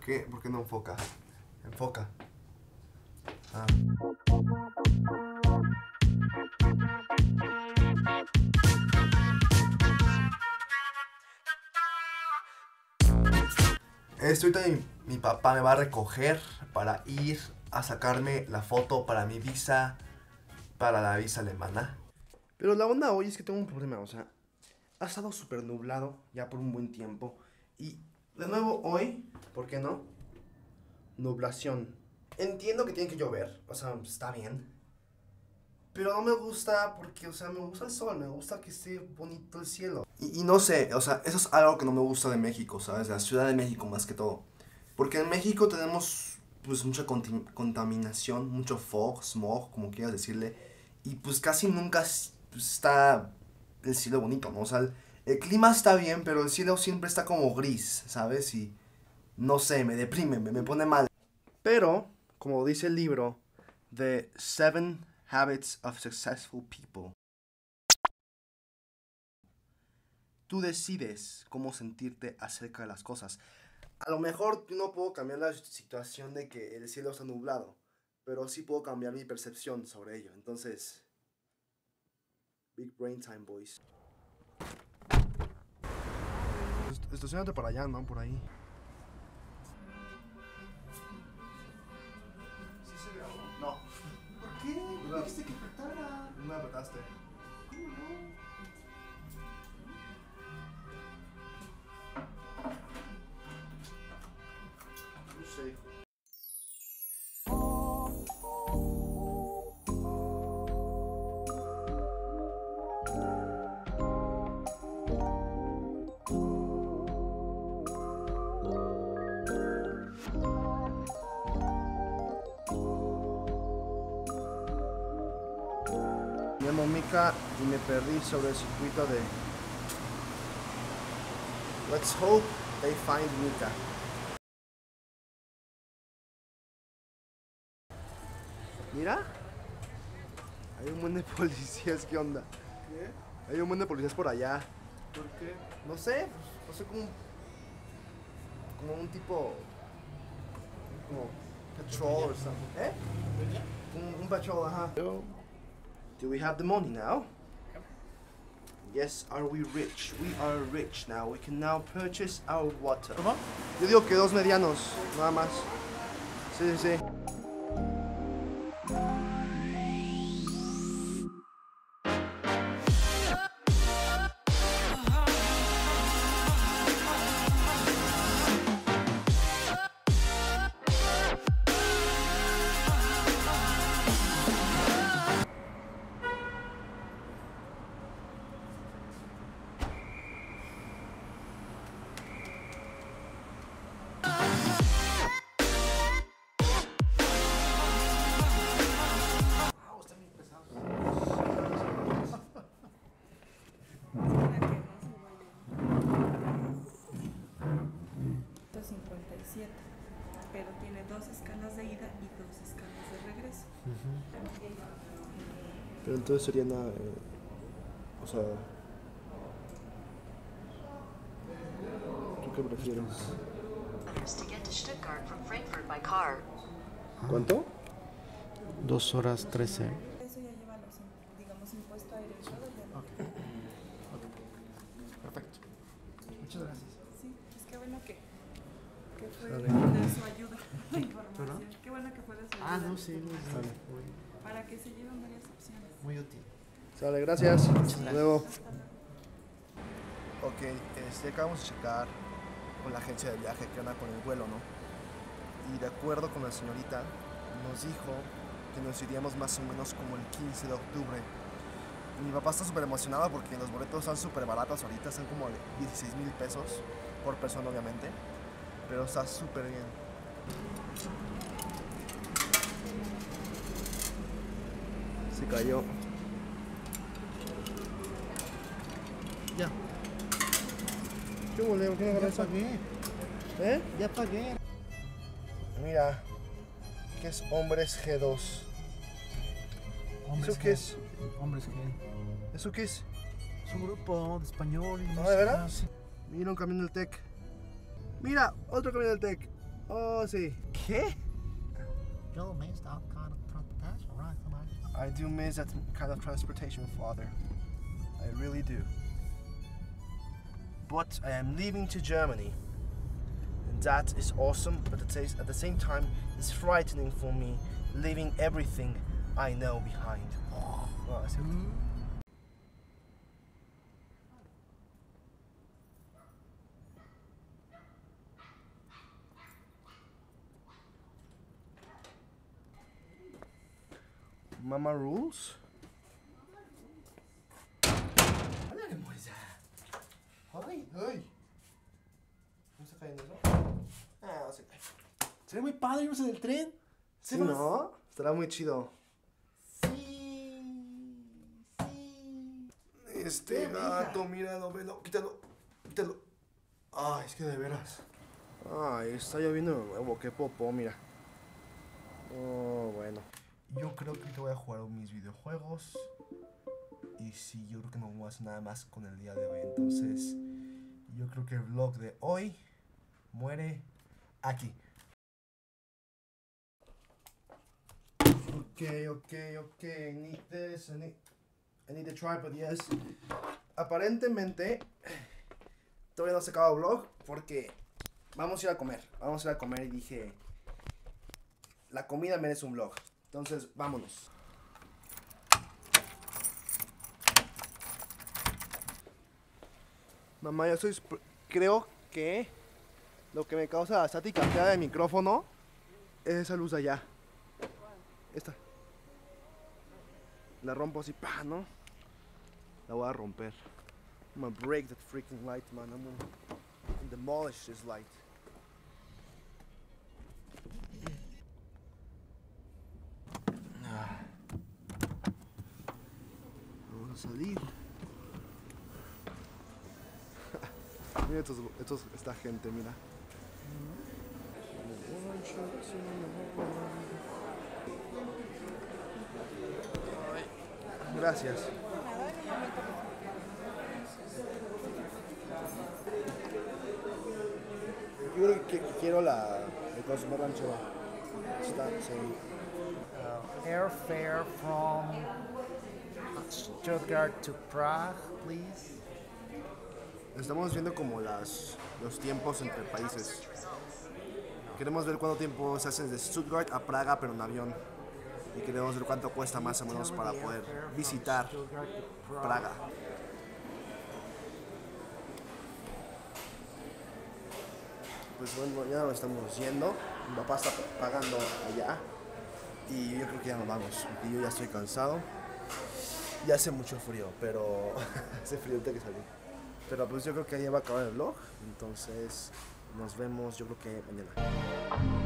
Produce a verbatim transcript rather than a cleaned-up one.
¿Por qué, ¿Por qué no enfoca? Enfoca. Ah. Estoy también, mi papá me va a recoger para ir a sacarme la foto para mi visa, para la visa alemana. Pero la onda hoy es que tengo un problema, o sea, ha estado súper nublado ya por un buen tiempo. Y de nuevo hoy, ¿por qué no? Nublación. Entiendo que tiene que llover, o sea, está bien. Pero no me gusta porque, o sea, me gusta el sol, me gusta que esté bonito el cielo. Y, y no sé, o sea, eso es algo que no me gusta de México, ¿sabes? De la Ciudad de México más que todo. Porque en México tenemos, pues, mucha contaminación, mucho fog, smog, como quieras decirle. Y pues casi nunca está el cielo bonito, ¿no? O sea, el, el clima está bien, pero el cielo siempre está como gris, ¿sabes? Y no sé, me deprime, me, me pone mal. Pero, como dice el libro, The Seven Habits of Successful People, tú decides cómo sentirte acerca de las cosas. A lo mejor yo no puedo cambiar la situación de que el cielo está nublado, pero sí puedo cambiar mi percepción sobre ello. Entonces, big brain time, boys. Estacionate para allá, ¿no? Por ahí. ¿Sí se ve algo? No. ¿Por qué? ¿Me dijiste que apretara? No me apretaste. ¿Cómo no? Me llamo Nika y me perdí sobre el circuito de... Let's hope they find Nika. Mira, hay un montón de policías, ¿qué onda? ¿Qué? Hay un montón de policías por allá. ¿Por qué? No sé, no sé, como un, como un tipo, como patrol o something. ¿Eh? Un, un patrol, ajá. Yo. Do we have the money now? Yep. Yes, are we rich? We are rich now. We can now purchase our water. Uh-huh. Yo digo que dos medianos, nada más. Sí, sí, sí. Pero tiene dos escalas de ida y dos escalas de regreso. Uh-huh. Pero entonces sería nada, eh, o sea, ¿tú qué prefieres? To get to Stuttgart from Frankfurt by car. ¿Cuánto? Dos horas trece. Eso ya lleva los, digamos, impuesto aéreo. Okay. Okay. Perfecto. Muchas gracias. Sí, es que bueno que... que fue de su ayuda, la información. Qué bueno que fue de su ayuda. Ah, no, sí, muy bien. Para que se lleven varias opciones. Muy útil. Sale, gracias. Hasta luego. Ok, este, acabamos de checar con la agencia de viaje que anda con el vuelo, ¿no? Y de acuerdo con la señorita, nos dijo que nos iríamos más o menos como el quince de octubre. Y mi papá está súper emocionado porque los boletos están súper baratos ahorita, están como dieciséis mil pesos por persona, obviamente. Pero está súper bien. Se cayó. Ya. ¿Qué boludo? ¿Qué me pasa aquí? ¿Eh? Ya pagué. Mira, ¿qué es hombres G dos? ¿Eso qué es? ¿Hombres G? ¿Eso qué es? Es un grupo de español. ¿No, de verdad? Mira, un camión del T E C. Mira, otro camión del T E C. Oh, sí. ¿Qué? Joe means that kind of transportation, right? I do miss that kind of transportation, father. I really do. But I am leaving to Germany. And that is awesome, but it is, at the same time, it's frightening for me, leaving everything I know behind. Oh, that's it. Mama rules? Olha ali, Moisés. Ai, ai. Você caindo já? Ah, você cai. Seria muito padre irmos en el tren? Sí, ¿no? ¿No? Estará muy chido. Sí, sí. Este gato, míralo, velo. Quítalo, quítalo. Ay, es que de veras. Ay, está lloviendo de nuevo. Qué popó, mira. Oh, bueno. Yo creo que te voy a jugar mis videojuegos. Y sí, yo creo que no voy a hacer nada más con el día de hoy. Entonces, yo creo que el vlog de hoy muere aquí. Ok, ok, ok. I need this. I need, I need the tripod, yes. Aparentemente, todavía no se acaba el vlog porque vamos a ir a comer. Vamos a ir a comer y dije, la comida merece un vlog. Entonces, vámonos. Mamá, yo soy... Creo que lo que me causa la estática de micrófono es esa luz de allá. Esta. La rompo así, pa, ¿no? La voy a romper. I'm gonna break that freaking light, man. I'm gonna demolish this light. Salir. Mira estos, estos, esta gente, mira. Gracias. Yo creo que quiero la el consumo rancho. Está, sí. Uh, airfare from Stuttgart to Prague, please. Estamos viendo como las, los tiempos entre países. Queremos ver cuánto tiempo se hace de Stuttgart a Praga, pero en avión. Y queremos ver cuánto cuesta más o menos para poder visitar Praga. Pues bueno, ya nos estamos yendo. Mi papá está pagando allá. Y yo creo que ya nos vamos. Y yo ya estoy cansado. Ya hace mucho frío, pero hace frío ahorita que salí. Pero pues yo creo que ahí va a acabar el vlog, entonces nos vemos yo creo que mañana.